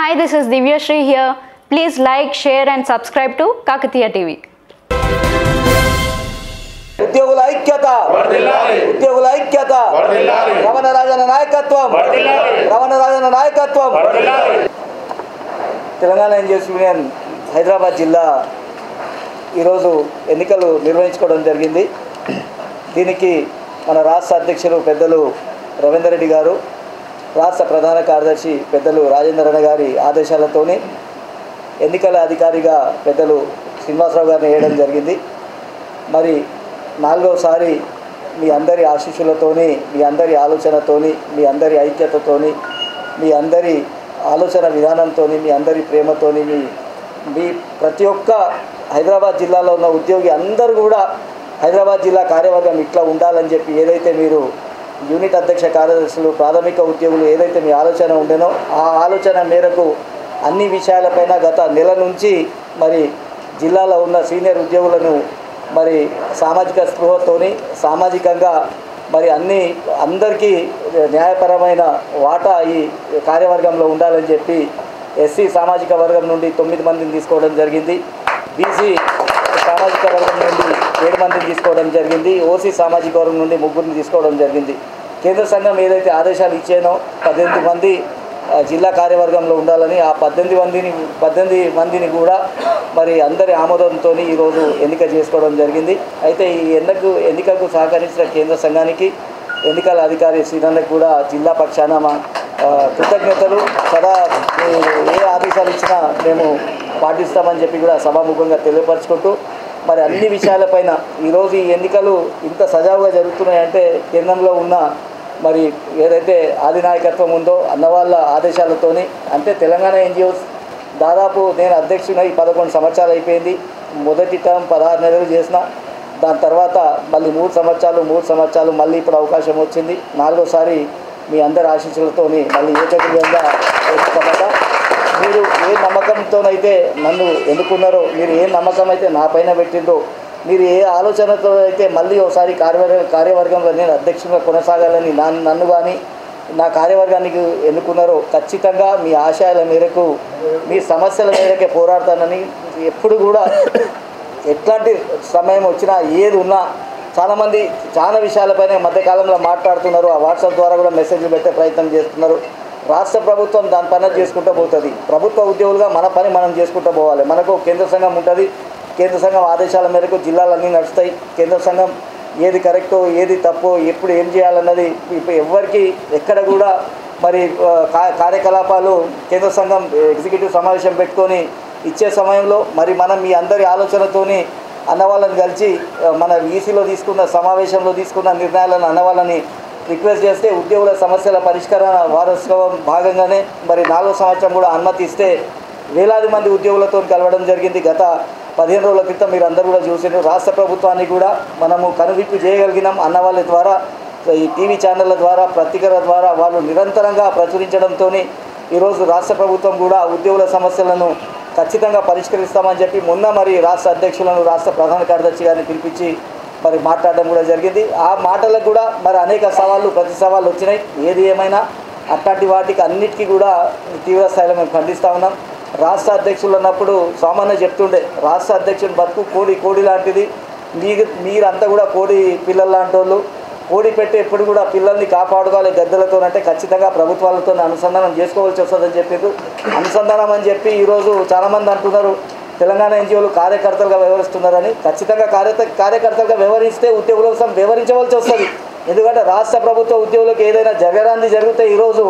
Hi, this is Divya Shri here. Please like, share and subscribe to Kakatiya TV. ఉద్యోగుల ఐక్యత వర్ధిల్లాలి ఉద్యోగుల ఐక్యత వర్ధిల్లాలి రవణరాజన నాయకత్వం వర్ధిల్లాలి రవణరాజన నాయకత్వం వర్ధిల్లాలి తెలంగాణ ఇంజనీర్స్ యూనియన్ హైదరాబాద్ జిల్లా ఈ రోజు ఎన్నికలు నిర్వహించుకోవడం జరిగింది దీనికి మన రాష్ట్ర అధ్యక్షులు పెద్దలు రవీందర్ రెడ్డి గారు రాష్ట్ర ప్రధాన కార్యదర్శి పెద్దలు రాజేంద్రన గారి ఆదేశాలతోనే ఎన్నికల అధికారిగా పెద్దలు శ్రీనివాసరావు గారిని వేయడం జరిగింది మరి నాలుగోసారి మీ అందరి ఆశీస్సులతోని మీ అందరి ఆలోచనతోని మీ అందరి ఐక్యతతోని మీ అందరి ఆలోచన విధానంతో మీ అందరి ప్రేమతోని మీ ప్రతి ఒక్క హైదరాబాద్ జిల్లాలో ఉన్న ఉద్యోగి అందరూ కూడా హైదరాబాద్ జిల్లా కార్యవర్గం ఇట్లా ఉండాలని చెప్పి ఏదైతే మీరు యూనిట్ అధ్యక్ష కార్యదర్శులు ప్రాథమిక ఉద్యోగులు ఏదైతే మీ ఆలోచన ఉండేనో ఆ ఆలోచన మేరకు అన్ని విషయాలపైన గత నెల నుంచి మరి జిల్లాలో ఉన్న సీనియర్ ఉద్యోగులను మరి సామాజిక స్పృహతోని సామాజికంగా మరి అందరికీ న్యాయపరమైన వాటా ఈ కార్యవర్గంలో ఉండాలని చెప్పి ఎస్సీ సామాజిక వర్గం నుండి 9 మందిని తీసుకోవడం జరిగింది బీసీ సామాజిక వర్గం నుండి 7 మందిని తీసుకోవడం జరిగింది ఓసీ సామాజిక వర్గం నుండి 3 తీసుకోవడం జరిగింది కేంద్ర సంఘం ఏదైతే ఆదేశాలు ఇచ్చేనో 18 మంది జిల్లా కార్యవర్గంలో ఉండాలని ఆ 18 మందిని కూడా మరి అందరి ఆమోదంతో ఈరోజు ఎన్నిక చేసుకోవడం జరిగింది అయితే ఈ ఎన్నికకు సహకరించిన కేంద్ర సంఘానికి ఎన్నికల అధికారి శ్రీనన్నకు కూడా జిల్లా పక్షాన మా కృతజ్ఞతలు సదా ఏ ఆదేశాలు ఇచ్చినా మేము పాటిస్తామని చెప్పి కూడా సభాముఖంగా తెలియపరచుకుంటూ మరి అన్ని విషయాలపైన ఈరోజు ఈ ఎన్నికలు ఇంత సజావుగా జరుగుతున్నాయంటే కేంద్రంలో ఉన్న మరి ఏదైతే ఆధినాయకత్వం ఉందో అన్నవాళ్ళ ఆదేశాలతోని అంటే తెలంగాణ ఎన్జిఓస్ దాదాపు నేను అధ్యక్షుని 11 సంవత్సరాలు అయిపోయింది మొదటి టర్మ్ 16 నెలలు చేసిన దాని తర్వాత మళ్ళీ 3 సంవత్సరాలు మళ్ళీ ఇప్పుడు అవకాశం వచ్చింది నాలుగోసారి మీ అందరి ఆశీస్సులతోని మళ్ళీ ఏకగ్రీవంగా ఎన్నుకోబడ్డా మీరు ఏ నమ్మకంతోనైతే నన్ను ఎన్నుకున్నారో మీరు ఏ నమ్మకం అయితే నా పైన పెట్టిందో మీరు ఏ ఆలోచనతో అయితే మళ్ళీ ఒకసారి కార్యవర్గంలో నేను అధ్యక్షంగా కొనసాగాలని నన్ను కానీ నా కార్యవర్గానికి ఎన్నుకున్నారో ఖచ్చితంగా మీ ఆశయాల మేరకు మీ సమస్యల మేరకే పోరాడతానని ఎప్పుడు కూడా ఎట్లాంటి సమయం వచ్చినా ఏది ఉన్నా చాలామంది చాలా విషయాలపైన మధ్యకాలంలో మాట్లాడుతున్నారు ఆ వాట్సాప్ ద్వారా కూడా మెసేజ్లు పెట్టే ప్రయత్నం చేస్తున్నారు రాష్ట్ర ప్రభుత్వం దాని పని చేసుకుంటూ పోతుంది ప్రభుత్వ ఉద్యోగులుగా మన పని మనం చేసుకుంటూ పోవాలి మనకు కేంద్ర సంఘం ఉంటుంది కేంద్ర సంఘం ఆదేశాల మేరకు జిల్లాలన్నీ నడుస్తాయి కేంద్ర సంఘం ఏది కరెక్టో ఏది తప్పో ఎప్పుడు ఏం చేయాలన్నది ఇప్పుడు ఎవరికి ఎక్కడ కూడా మరి కార్యకలాపాలు కేంద్ర సంఘం ఎగ్జిక్యూటివ్ సమావేశం పెట్టుకొని ఇచ్చే సమయంలో మరి మనం మీ అందరి ఆలోచనతోని అన్నవాళ్ళని కలిసి మన ఈసీలో తీసుకున్న సమావేశంలో తీసుకున్న నిర్ణయాలను అన్నవాళ్ళని రిక్వెస్ట్ చేస్తే ఉద్యోగుల సమస్యల పరిష్కార వారోత్సవం భాగంగానే మరి 4వ సంవత్సరం కూడా అనుమతి ఇస్తే వేలాది మంది ఉద్యోగులతో కలవడం జరిగింది గత 15 రోజుల క్రితం మీరు అందరూ కూడా చూసారు రాష్ట్ర ప్రభుత్వాన్ని కూడా మనము కనువిప్పు చేయగలిగినాం అన్నవాళ్ళ ద్వారా ఈ టీవీ ఛానళ్ళ ద్వారా పత్రికల ద్వారా వాళ్ళు నిరంతరంగా ప్రచురించడంతో ఈరోజు రాష్ట్ర ప్రభుత్వం కూడా ఉద్యోగుల సమస్యలను ఖచ్చితంగా పరిష్కరిస్తామని చెప్పి మొన్న మరి రాష్ట్ర అధ్యక్షులను రాష్ట్ర ప్రధాన కార్యదర్శి గారిని పిలిపించి మరి మాట్లాడడం కూడా జరిగింది ఆ మాటలకు కూడా మరి అనేక సవాళ్ళు ప్రతి సవాళ్ళు వచ్చినాయి ఏది ఏమైనా అట్లాంటి వాటికి అన్నిటికీ కూడా తీవ్ర స్థాయిలో మేము ఖండిస్తూ ఉన్నాం రాష్ట్ర అధ్యక్షులు అన్నప్పుడు సామాన్య చెప్తుండే రాష్ట్ర అధ్యక్షుని బతుకు కోడి లాంటిది మీరంతా కూడా కోడి పిల్లలు లాంటి వాళ్ళు కోడి పెట్టే ఎప్పుడు కూడా పిల్లల్ని కాపాడుకోవాలి గద్దెలతోనంటే ఖచ్చితంగా ప్రభుత్వాలతో అనుసంధానం చేసుకోవాల్సి వస్తుందని చెప్పారు అనుసంధానం అని చెప్పి ఈరోజు చాలామంది అంటున్నారు తెలంగాణ ఎన్జిఓలు కార్యకర్తలుగా వ్యవహరిస్తున్నారని ఖచ్చితంగా కార్యకర్తలుగా వ్యవహరిస్తే ఉద్యోగుల కోసం వ్యవహరించవలసి వస్తుంది ఎందుకంటే రాష్ట్ర ప్రభుత్వ ఉద్యోగులకు ఏదైనా జరగరాంది జరిగితే ఈరోజు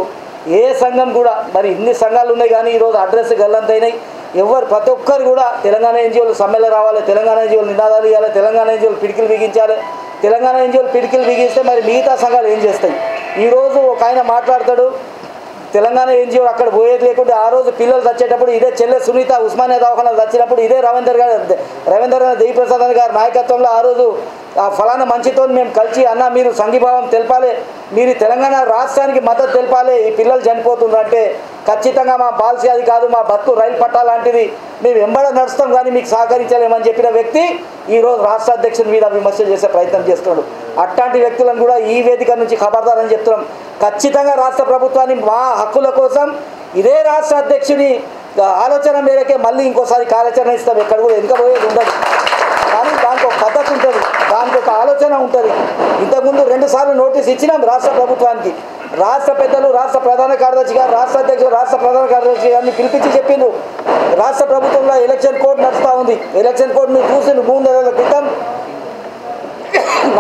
ఏ సంఘం కూడా మరి ఇన్ని సంఘాలు ఉన్నాయి కానీ ఈరోజు అడ్రస్ గల్లంతైనాయి ఎవరు ప్రతి ఒక్కరు కూడా తెలంగాణ ఎన్జిఓలు సమ్మెలో రావాలి తెలంగాణ ఎన్జిఓలు నినాదాలు ఇవ్వాలి తెలంగాణ ఎన్జిఓలు పిడికిలు బిగించాలి తెలంగాణ ఎన్జిఓలు పిడికిలు బిగిస్తే మరి మిగతా సంఘాలు ఏం చేస్తాయి ఈరోజు ఒక ఆయన మాట్లాడతాడు తెలంగాణ ఎన్జిఓ అక్కడ పోయేది లేకుండా ఆ రోజు పిల్లలు చచ్చేటప్పుడు ఇదే చెల్లె సునీత ఉస్మానియా దవాఖానాలు చచ్చినప్పుడు ఇదే రవీంద్ర దేవిప్రసాద్ గారి నాయకత్వంలో ఆ రోజు ఆ ఫలానా మంచితో మేము కలిసి అన్న మీరు సంఘీభావం తెలపాలి మీరు తెలంగాణ రాష్ట్రానికి మద్దతు తెలపాలి ఈ పిల్లలు చనిపోతుందంటే ఖచ్చితంగా మా పాలసీ అది కాదు మా బతుకు రైలు పట్టా లాంటిది మేము వెంబడ నడుస్తాం కానీ మీకు సహకరించలేమని చెప్పిన వ్యక్తి ఈరోజు రాష్ట్ర అధ్యక్షుని మీద విమర్శ చేసే ప్రయత్నం చేస్తున్నాడు అట్లాంటి వ్యక్తులను కూడా ఈ వేదిక నుంచి ఖబర్దారని చెప్తున్నాం ఖచ్చితంగా రాష్ట్ర ప్రభుత్వాన్ని మా హక్కుల కోసం ఇదే రాష్ట్ర అధ్యక్షుని ఆలోచన మేరకే మళ్ళీ ఇంకోసారి కార్యాచరణ ఇస్తాం. ఎక్కడ కూడా వెనుకబోయేది ఉండదు, కానీ దానికి ఒక పద్ధతి ఉంటుంది, దానికి ఒక ఆలోచన ఉంటుంది. ఇంతకుముందు 2 సార్లు నోటీస్ ఇచ్చినాం రాష్ట్ర ప్రభుత్వానికి. రాష్ట్ర పెద్దలు, రాష్ట్ర ప్రధాన కార్యదర్శి గారు, రాష్ట్ర అధ్యక్షులు, రాష్ట్ర ప్రధాన కార్యదర్శి గారిని పిలిపించి చెప్పిండు రాష్ట్ర ప్రభుత్వంలో ఎలక్షన్ కోడ్ నడుస్తూ ఉంది, ఎలక్షన్ కోడ్ మీరు చూసిండు. 3 నెలల క్రితం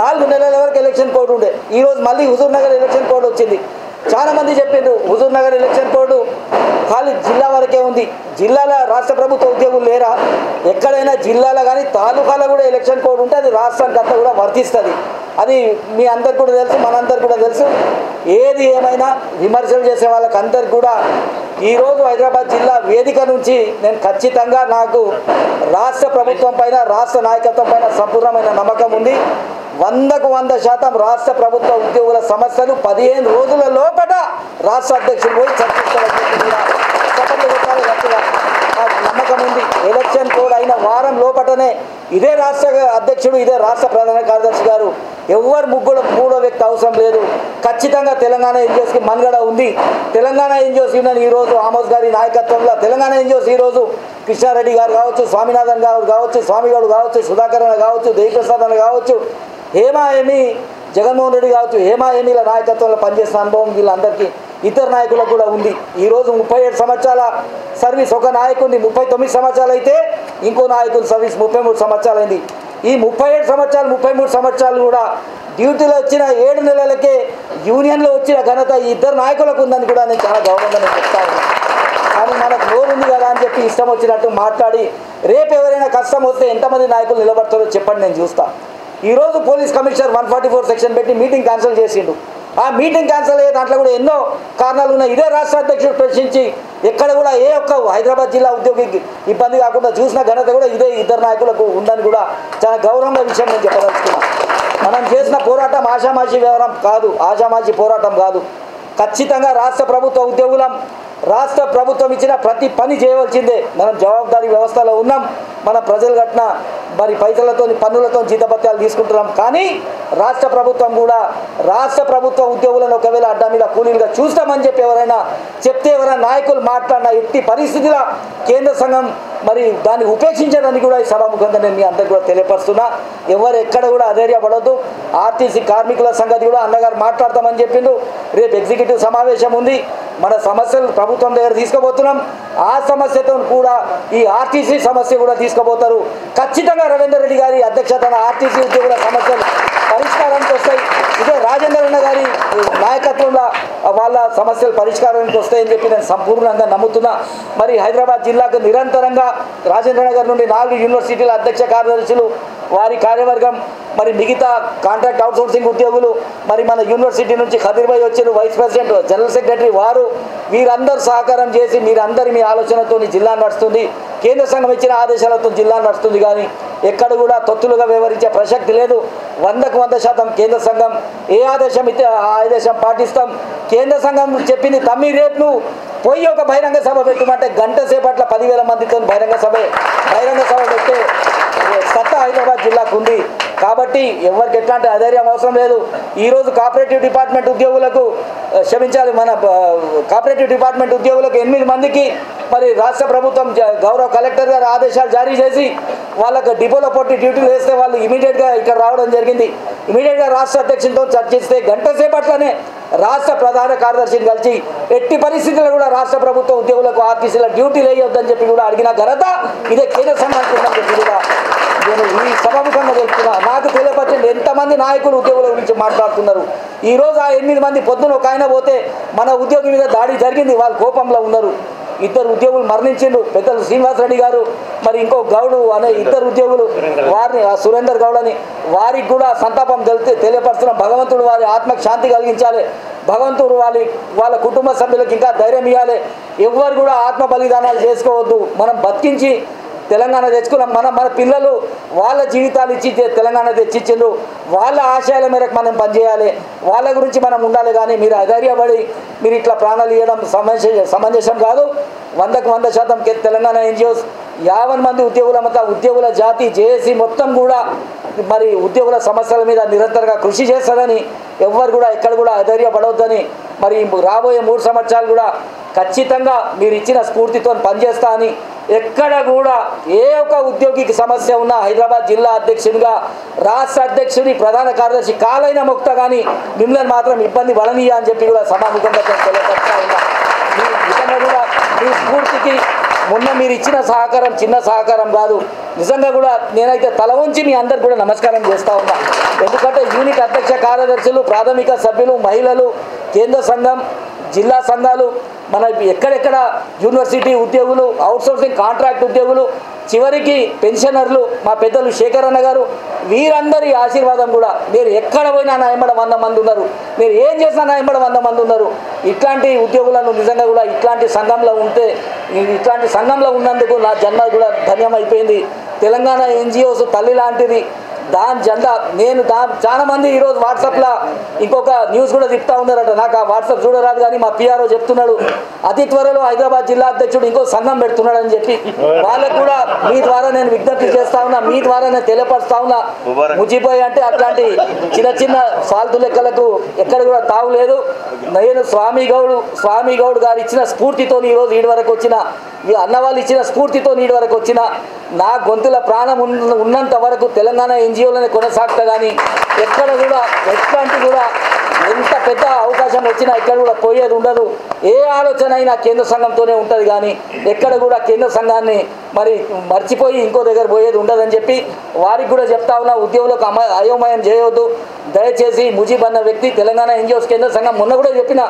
4 నెలల వరకు ఎలక్షన్ కోడ్ ఉండే, ఈరోజు మళ్ళీ హుజూర్నగర్ ఎలక్షన్ కోడ్ వచ్చింది. చాలామంది చెప్పిండ్రు హుజూర్నగర్ ఎలక్షన్ కోడ్ ఖాళీ జిల్లా వరకే ఉంది, జిల్లాల రాష్ట్ర ప్రభుత్వ ఉద్యోగులు లేరా? ఎక్కడైనా జిల్లాలో కానీ తాలూకాలో కూడా ఎలక్షన్ కోడ్ ఉంటే అది రాష్ట్రానికి అంతా కూడా వర్తిస్తుంది. అది మీ అందరికి కూడా తెలుసు, మనందరికి కూడా తెలుసు. ఏది ఏమైనా విమర్శలు చేసే వాళ్ళకి అందరికి కూడా ఈరోజు హైదరాబాద్ జిల్లా వేదిక నుంచి నేను ఖచ్చితంగా నాకు రాష్ట్ర ప్రభుత్వం పైన, రాష్ట్ర నాయకత్వం పైన సంపూర్ణమైన నమ్మకం ఉంది. 100% రాష్ట్ర ప్రభుత్వ ఉద్యోగుల సమస్యలు 15 రోజుల లోపల రాష్ట్ర అధ్యక్షులు పోయి చర్చించారు. నమ్మకం ఉంది. ఎలక్షన్ కోడ్ అయిన వారం లోపటనే ఇదే రాష్ట్ర అధ్యక్షుడు, ఇదే రాష్ట్ర ప్రధాన కార్యదర్శి గారు, ఎవరు ముగ్గురు మూడో వ్యక్తి అవసరం లేదు, ఖచ్చితంగా తెలంగాణ ఎన్జిఓస్కి మనుగడ ఉంది. తెలంగాణ ఎన్జిఓస్ యూనియన్ ఈరోజు ఆమోద్ గారి నాయకత్వంలో తెలంగాణ ఎన్జిఓస్ ఈరోజు కృష్ణారెడ్డి గారు కావచ్చు, స్వామినాథన్ గారు కావచ్చు, స్వామిగౌడ్ కావచ్చు, సుధాకర్ అన్న కావచ్చు, దేవిప్రసాద్ అన్న కావచ్చు, హేమాహేమి జగన్మోహన్ రెడ్డి కావచ్చు, హేమాహేమీల నాయకత్వంలో పనిచేసిన అనుభవం వీళ్ళందరికీ ఇతర నాయకులకు కూడా ఉంది. ఈరోజు 37 సంవత్సరాల సర్వీస్ ఒక నాయకుడిని, 39 సంవత్సరాలు అయితే ఇంకో నాయకుడి సర్వీస్ 33 సంవత్సరాలు అయింది. ఈ 37 సంవత్సరాలు, 33 సంవత్సరాలు కూడా డ్యూటీలో వచ్చిన 7 నెలలకే యూనియన్లో వచ్చిన ఘనత ఈ ఇద్దరు నాయకులకు ఉందని కూడా నేను చాలా గౌరవంగా చెప్తాను. కానీ మనకు నోరు ఉంది కదా అని చెప్పి ఇష్టం వచ్చినట్టు మాట్లాడి రేపు ఎవరైనా కష్టం వస్తే ఎంతమంది నాయకులు నిలబడతారో చెప్పండి, నేను చూస్తాను. ఈరోజు పోలీస్ కమిషనర్ 144 సెక్షన్ పెట్టి మీటింగ్ క్యాన్సిల్ చేసిండు. ఆ మీటింగ్ క్యాన్సిల్ అయ్యే దాంట్లో కూడా ఎన్నో కారణాలు ఉన్నాయి. ఇదే రాష్ట్ర అధ్యక్షుడు ప్రశ్నించి ఎక్కడ కూడా ఏ ఒక్క హైదరాబాద్ జిల్లా ఉద్యోగికి ఇబ్బంది కాకుండా చూసిన ఘనత కూడా ఇదే ఇద్దరు నాయకులకు ఉందని కూడా చాలా గౌరవంగా విషయం నేను చెప్పదలుచుకున్నాను. మనం చేసిన పోరాటం ఆషామాషి వ్యవహారం కాదు, ఆషామాషి పోరాటం కాదు. ఖచ్చితంగా రాష్ట్ర ప్రభుత్వ ఉద్యోగులం, రాష్ట్ర ప్రభుత్వం ఇచ్చిన ప్రతి పని చేయవలసిందే. మనం జవాబుదారీ వ్యవస్థలో ఉన్నాం, మన ప్రజలు కట్టిన మరి పైసలతో, పన్నులతో జీతభత్యాలు తీసుకుంటున్నాం. కానీ రాష్ట్ర ప్రభుత్వం కూడా రాష్ట్ర ప్రభుత్వ ఉద్యోగులను ఒకవేళ అడ్డా మీద కూలీలుగా చూస్తామని చెప్పి ఎవరైనా చెప్తే, ఎవరైనా నాయకులు మాట్లాడినా ఎట్టి పరిస్థితుల్లో కేంద్ర సంఘం మరి దాన్ని ఉపేక్షించడానికి కూడా ఈ సభాముఖంగా నేను మీ అందరికీ కూడా తెలియపరుస్తున్నా. ఎవరు ఎక్కడ కూడా అధైర్యపడద్దు. ఆర్టీసీ కార్మికుల సంగతి కూడా అన్నగారు మాట్లాడతామని చెప్పిండు. రేపు ఎగ్జిక్యూటివ్ సమావేశం ఉంది, మన సమస్యలు ప్రభుత్వం దగ్గర తీసుకుపోతున్నాం. ఆ సమస్యతో కూడా ఈ ఆర్టీసీ సమస్య కూడా తీసుకుపోతారు. ఖచ్చితంగా రవీందర్ రెడ్డి గారి అధ్యక్షతన ఆర్టీసీ ఉద్యోగుల సమస్యలు పరిష్కారానికి వస్తాయి. ఇదే రాజేందర్ అన్న గారి నాయకత్వంలో వాళ్ళ సమస్యలు పరిష్కారానికి వస్తాయని చెప్పి నేను సంపూర్ణంగా నమ్ముతున్నా. మరి హైదరాబాద్ జిల్లాకు నిరంతరంగా రాజేంద్ర నగర్ నుండి 4 యూనివర్సిటీల అధ్యక్ష కార్యదర్శులు, వారి కార్యవర్గం, మరి మిగతా కాంట్రాక్ట్ అవుట్సోర్సింగ్ ఉద్యోగులు, మరి మన యూనివర్సిటీ నుంచి ఖదీర్భాయ్ వచ్చారు, వైస్ ప్రెసిడెంట్, జనరల్ సెక్రటరీ, వారు వీరందరూ సహకారం చేసి మీరందరి మీ ఆలోచనతో జిల్లా నడుస్తుంది. కేంద్ర సంఘం ఇచ్చిన ఆదేశాలతో జిల్లా నడుస్తుంది. కానీ ఎక్కడ కూడా తొత్తులుగా వ్యవహరించే ప్రసక్తి లేదు. 100% కేంద్ర సంఘం ఏ ఆదేశం ఇస్తే ఆ ఆదేశం పాటిస్తాం. కేంద్ర సంఘం చెప్పింది తమ్మి రేపు నువ్వు పోయి ఒక బహిరంగ సభ పెట్టమంటే గంట సేపట్ల 10,000 మందితో బహిరంగ సభ పెట్టే సత్తా హైదరాబాద్ జిల్లాకు ఉంది. కాబట్టి ఎవరికి ఎట్లాంటి అధైర్యం అవసరం లేదు. ఈరోజు కోఆపరేటివ్ డిపార్ట్మెంట్ ఉద్యోగులకు క్షమించాలి, మన కోఆపరేటివ్ డిపార్ట్మెంట్ ఉద్యోగులకు 8 మందికి మరి రాష్ట్ర ప్రభుత్వం గౌరవ కలెక్టర్ గారు ఆదేశాలు జారీ చేసి వాళ్ళకు డిపోలో పొట్టి డ్యూటీలు వేస్తే వాళ్ళు ఇమీడియట్గా ఇక్కడ రావడం జరిగింది. ఇమీడియట్గా రాష్ట్ర అధ్యక్షులతో చర్చిస్తే గంట సేపట్లనే రాష్ట్ర ప్రధాన కార్యదర్శిని కలిసి ఎట్టి పరిస్థితుల్లో కూడా రాష్ట్ర ప్రభుత్వ ఉద్యోగులకు ఆర్టీసీల డ్యూటీలు వేయొద్దని చెప్పి కూడా అడిగిన ఘనత ఇదే కేంద్ర సంబంధించిన కూడా నేను ఈ సభాముఖంగా చెప్తున్నా. నాకు తెలియపరచండి ఎంతమంది నాయకులు ఉద్యోగుల గురించి మాట్లాడుతున్నారు. ఈరోజు ఆ 8 మంది పొద్దున ఒక ఆయన పోతే మన ఉద్యోగి మీద దాడి జరిగింది, వాళ్ళు కోపంలో ఉన్నారు. 2 ఉద్యోగులు మరణించిండ్రు, పెద్దలు శ్రీనివాసరెడ్డి గారు, మరి ఇంకో గౌడు అనే 2 ఉద్యోగులు, వారిని సురేందర్ గౌడ్ అని, వారికి కూడా సంతాపం తెలియపరుస్తున్నాం. భగవంతుడు వారి ఆత్మకు శాంతి కలిగించాలి, భగవంతుడు వాళ్ళ కుటుంబ సభ్యులకు ఇంకా ధైర్యం ఇవ్వాలి. ఎవరు కూడా ఆత్మ బలిదానాలు చేసుకోవద్దు. మనం బతికించి తెలంగాణ తెచ్చుకున్నాం. మన పిల్లలు వాళ్ళ జీవితాలు ఇచ్చి తెలంగాణ తెచ్చిచ్చిండ్రు. వాళ్ళ ఆశయాల మేరకు మనం పనిచేయాలి, వాళ్ళ గురించి మనం ఉండాలి. కానీ మీరు అధైర్యపడి మీరు ఇట్లా ప్రాణాలు ఇవ్వడం సమంజసం కాదు. 100% తెలంగాణ NGOs 50 మంది ఉద్యోగుల జాతి జేఏసీ మొత్తం కూడా మరి ఉద్యోగుల సమస్యల మీద నిరంతరంగా కృషి చేస్తారని ఎవ్వరు కూడా ఎక్కడ కూడా అధైర్యపడొద్దని మరి రాబోయే 3 సంవత్సరాలు కూడా ఖచ్చితంగా మీరు ఇచ్చిన స్ఫూర్తితో పనిచేస్తా అని ఎక్కడ కూడా ఏ ఒక్క ఉద్యోగికి సమస్య ఉన్నా హైదరాబాద్ జిల్లా అధ్యక్షునిగా రాష్ట్ర అధ్యక్షుని ప్రధాన కార్యదర్శి కాలైన ముక్త కానీ మిమ్మల్ని మాత్రం ఇబ్బంది పడనీయా అని చెప్పి కూడా సమాముఖంగా తెలియజేస్తా ఉన్నా. నిజంగా కూడా మీ స్ఫూర్తికి మొన్న మీరు ఇచ్చిన సహకారం చిన్న సహకారం కాదు. నిజంగా కూడా నేనైతే తల ఉంచి మీ అందరు కూడా నమస్కారం చేస్తూ ఉన్నా. ఎందుకంటే యూనిట్ అధ్యక్ష కార్యదర్శులు ప్రాథమిక సభ్యులు మహిళలు కేంద్ర సంఘం జిల్లా సంఘాలు మన ఎక్కడెక్కడ యూనివర్సిటీ ఉద్యోగులు అవుట్సోర్సింగ్ కాంట్రాక్ట్ ఉద్యోగులు చివరికి పెన్షనర్లు మా పెద్దలు శేఖర్ అన్న గారు వీరందరి ఆశీర్వాదం కూడా నేను ఎక్కడ పోయినా నా ఎంబడ 100 మంది ఉన్నారు, మీరు ఏం చేసినా నా ఎంబడ 100 మంది ఉన్నారు. ఇట్లాంటి ఉద్యోగులను నిజంగా కూడా ఇట్లాంటి సంఘంలో ఉంటే ఇట్లాంటి సంఘంలో ఉన్నందుకు నా జన్మ కూడా ధన్యమైపోయింది. తెలంగాణ NGOs తల్లి లాంటిది, దాని జెండా నేను చాలామంది ఈరోజు వాట్సాప్లో ఇంకొక న్యూస్ కూడా చెప్తా ఉన్నారట, నాకు ఆ వాట్సాప్ చూడరాదు కానీ మా PRO చెప్తున్నాడు అతి త్వరలో హైదరాబాద్ జిల్లా అధ్యక్షుడు ఇంకో సంఘం పెడుతున్నాడు అని చెప్పి వాళ్ళకు కూడా మీ ద్వారా నేను విజ్ఞప్తి చేస్తా ఉన్నా, మీ ద్వారా నేను తెలియపరుస్తా ఉన్నా. ముజిపోయి అంటే అట్లాంటి చిన్న చిన్న సాల్తు లెక్కలకు ఎక్కడ కూడా తావులేదు. నేను స్వామి గౌడ్ గారు ఇచ్చిన స్ఫూర్తితో ఈరోజు ఈడి వరకు వచ్చిన, ఈ అన్నవాళ్ళు ఇచ్చిన స్ఫూర్తితో నీడి వరకు వచ్చిన, నా గొంతుల ప్రాణం ఉన్నంత వరకు తెలంగాణ NGOలనే కొనసాగుతా కానీ ఎక్కడ కూడా ఎట్లాంటి కూడా ఎంత పెద్ద అవకాశం వచ్చినా ఎక్కడ కూడా పోయేది ఉండదు. ఏ ఆలోచన అయినా కేంద్ర సంఘంతోనే ఉంటుంది కానీ ఎక్కడ కూడా కేంద్ర సంఘాన్ని మరి మర్చిపోయి ఇంకో దగ్గర పోయేది ఉండదని చెప్పి వారికి కూడా చెప్తా ఉన్నా. ఉద్యోగులకు అయోమయం చేయవద్దు దయచేసి. ముజీబ్ అన్న వ్యక్తి తెలంగాణ NGOs కేంద్ర సంఘం మొన్న కూడా చెప్పిన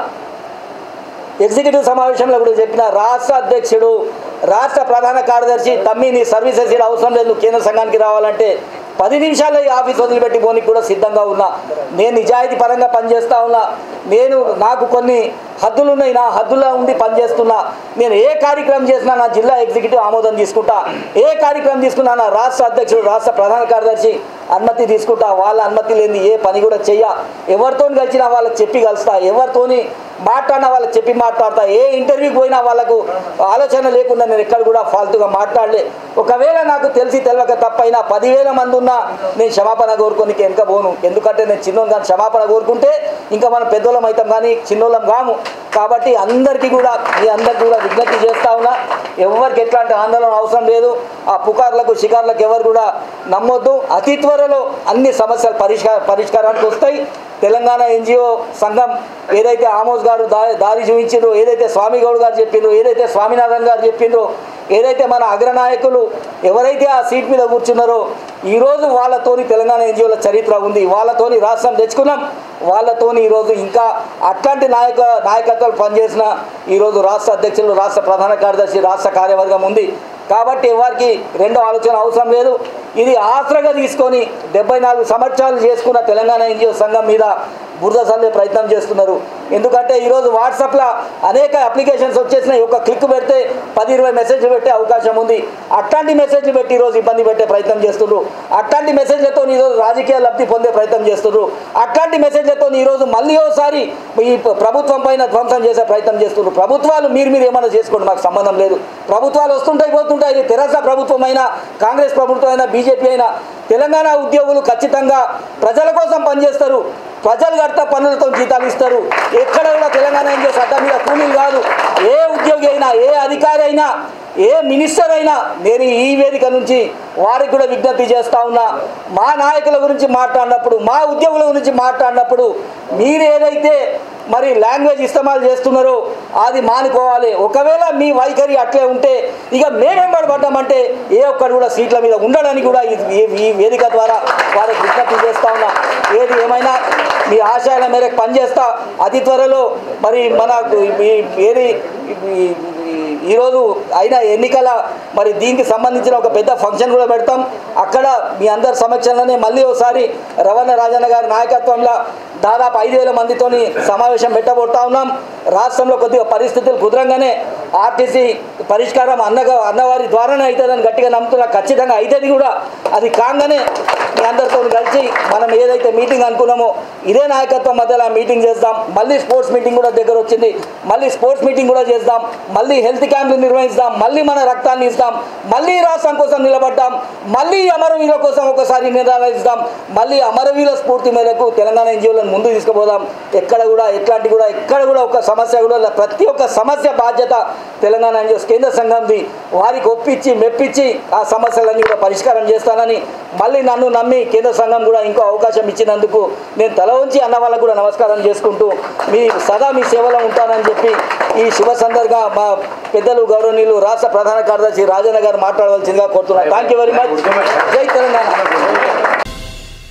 ఎగ్జిక్యూటివ్ సమావేశంలో కూడా చెప్పిన రాష్ట్ర అధ్యక్షుడు రాష్ట్ర ప్రధాన కార్యదర్శి తమ్మి నీ సర్వీసెస్ అవసరం లేదు, కేంద్ర సంఘానికి రావాలంటే 10 నిమిషాల్లో ఈ ఆఫీస్ వదిలిపెట్టి పోనీకి కూడా సిద్ధంగా ఉన్నా. నేను నిజాయితీ పరంగా పనిచేస్తూ ఉన్నా, నేను నాకు కొన్ని హద్దులు ఉన్నాయి, నా హద్దుల్లో ఉండి పనిచేస్తున్నా. నేను ఏ కార్యక్రమం చేసినా నా జిల్లా ఎగ్జిక్యూటివ్ ఆమోదం తీసుకుంటా, ఏ కార్యక్రమం తీసుకున్నా నా రాష్ట్ర అధ్యక్షుడు రాష్ట్ర ప్రధాన కార్యదర్శి అనుమతి తీసుకుంటా. వాళ్ళ అనుమతి లేని ఏ పని కూడా చెయ్య, ఎవరితో కలిసినా వాళ్ళకి చెప్పి కలుస్తా, ఎవరితోని మాట్లాడినా వాళ్ళకి చెప్పి మాట్లాడతా, ఏ ఇంటర్వ్యూకి పోయినా వాళ్ళకు ఆలోచన లేకుండా నేను ఎక్కడ కూడా ఫాల్తుగా మాట్లాడలే. ఒకవేళ నాకు తెలిసి తెలవక తప్పైనా 10,000 మంది ఉన్నా నేను క్షమాపణ కోరుకోనికి వెనుక పోను, ఎందుకంటే నేను చిన్నోళ్ళు కానీ క్షమాపణ కోరుకుంటే ఇంకా మనం పెద్దోళ్ళం అవుతాం కానీ చిన్నోళ్ళం కాము. కాబట్టి అందరికీ కూడా మీ అందరికీ కూడా విజ్ఞప్తి చేస్తా ఉన్నా, ఎవరికి ఎట్లాంటి ఆందోళన అవసరం లేదు, ఆ పుకార్లకు షికార్లకు ఎవరు కూడా నమ్మొద్దు. అతి త్వరలో అన్ని సమస్యలు పరిష్కారానికి వస్తాయి. తెలంగాణ NGO సంఘం ఏదైతే ఆమోద్ గారు దారి చూపించిండ్రో, ఏదైతే స్వామిగౌడ్ గారు చెప్పిండ్రో, ఏదైతే స్వామినాథన్ గారు చెప్పిండ్రో, ఏదైతే మన అగ్రనాయకులు ఎవరైతే ఆ సీట్ మీద కూర్చున్నారో ఈరోజు వాళ్ళతోని తెలంగాణ NGOల చరిత్ర ఉంది, వాళ్ళతోని రాష్ట్రం తెచ్చుకున్నాం, వాళ్ళతోని ఈరోజు ఇంకా అట్లాంటి నాయకత్వాలు పనిచేసిన ఈరోజు రాష్ట్ర అధ్యక్షులు రాష్ట్ర ప్రధాన కార్యదర్శి రాష్ట్ర కార్యవర్గం ఉంది. కాబట్టి ఎవరికి రెండో ఆలోచన అవసరం లేదు. ఇది ఆసరాగా తీసుకొని 74 సంవత్సరాలు చేసుకున్న తెలంగాణ NGO సంఘం మీద బురద చల్లే ప్రయత్నం చేస్తున్నారు. ఎందుకంటే ఈరోజు వాట్సాప్లో అనేక అప్లికేషన్స్ వచ్చేసినాయి, ఒక క్లిక్ పెడితే 10-20 మెసేజ్లు పెట్టే అవకాశం ఉంది. అట్లాంటి మెసేజ్లు పెట్టి ఈరోజు ఇబ్బంది పెట్టే ప్రయత్నం చేస్తున్నారు, అట్లాంటి మెసేజ్లతో ఈరోజు రాజకీయ లబ్ధి పొందే ప్రయత్నం చేస్తున్నారు, అట్లాంటి మెసేజ్లతో ఈరోజు మళ్ళీ ఒకసారి ఈ ప్రభుత్వం పైన ధ్వంసం చేసే ప్రయత్నం చేస్తున్నారు. ప్రభుత్వాలు మీరు ఏమైనా చేసుకోండి, మాకు సంబంధం లేదు. ప్రభుత్వాలు వస్తుంటాయి పోతుంటాయి, ఇది తెరాస ప్రభుత్వం అయినా కాంగ్రెస్ ప్రభుత్వం అయినా BJP అయినా తెలంగాణ ఉద్యోగులు ఖచ్చితంగా ప్రజల కోసం పనిచేస్తారు, ప్రజలు కడతా పనులతో జీతాలు ఇస్తారు. ఎక్కడ కూడా తెలంగాణ NGO సత్తా మీద కూలీలు కాదు. ఏ ఉద్యోగి అయినా ఏ అధికారి అయినా ఏ మినిస్టర్ అయినా నేను ఈ వేదిక నుంచి వారికి కూడా విజ్ఞప్తి చేస్తా ఉన్నా, మా నాయకుల గురించి మాట్లాడినప్పుడు మా ఉద్యోగుల గురించి మాట్లాడినప్పుడు మీరు ఏదైతే మరి లాంగ్వేజ్ ఇస్తమాలు చేస్తున్నారో అది మానుకోవాలి. ఒకవేళ మీ వైఖరి అట్లే ఉంటే ఇక మేమేంబడి పడ్డామంటే ఏ ఒక్కరు కూడా సీట్ల మీద ఉండడానికి కూడా ఈ వేదిక ద్వారా వారికి విజ్ఞప్తి చేస్తా ఉన్నా. ఏది ఏమైనా మీ ఆశయాల మేరకు పనిచేస్తా. అతి త్వరలో మరి మన ఏది ఈరోజు అయిన ఎన్నికల మరి దీనికి సంబంధించిన ఒక పెద్ద ఫంక్షన్ కూడా పెడతాం, అక్కడ మీ అందరి సమక్షంలోనే మళ్ళీ ఒకసారి రవణ రాజన్న గారి నాయకత్వంలో దాదాపు 5,000 మందితోని సమావేశం పెట్టబోతా ఉన్నాం. రాష్ట్రంలో కొద్దిగా పరిస్థితులు కుదరంగానే RTC పరిష్కారం అన్నవారి ద్వారానే అవుతుందని గట్టిగా నమ్ముతున్నా, ఖచ్చితంగా అవుతుంది కూడా. అది కాగానే మీ అందరితో కలిసి మనం ఏదైతే మీటింగ్ అనుకున్నామో ఇదే నాయకత్వం మధ్యలో మీటింగ్ చేద్దాం. మళ్ళీ స్పోర్ట్స్ మీటింగ్ కూడా దగ్గర వచ్చింది, మళ్ళీ స్పోర్ట్స్ మీటింగ్ కూడా చేద్దాం, మళ్ళీ హెల్త్ క్యాంపులు నిర్వహిస్తాం, మళ్ళీ మన రక్తాన్ని ఇస్తాం, మళ్ళీ రాష్ట్రం కోసం నిలబడ్డాం, మళ్ళీ అమరవీరుల కోసం ఒకసారి నినాదాలు ఇస్తాం, మళ్ళీ అమరవీరుల స్ఫూర్తి మేరకు తెలంగాణ ఎన్జిఓలను ముందు తీసుకుపోదాం. ఎక్కడ కూడా ఒక సమస్య కూడా ప్రతి ఒక్క సమస్య బాధ్యత తెలంగాణ ఎన్జిఓస్ కేంద్ర సంఘంది. వారికి ఒప్పించి మెప్పించి ఆ సమస్యలన్నీ కూడా పరిష్కారం చేస్తానని మళ్ళీ నన్ను నమ్మి కేంద్ర సంఘం కూడా ఇంకో అవకాశం ఇచ్చినందుకు నేను తల ఉంచి అన్న వాళ్ళకు కూడా నమస్కారం చేసుకుంటూ మీ సదా మీ సేవలో ఉంటానని చెప్పి ఈ శుభ సందర్భంగా మా పెద్దలు గౌరవనీయులు రాష్ట్ర ప్రధాన కార్యదర్శి రాజన్న గారు మాట్లాడవలసిందిగా కోరుతున్నాను. Thank you very much. జై తెలంగాణ.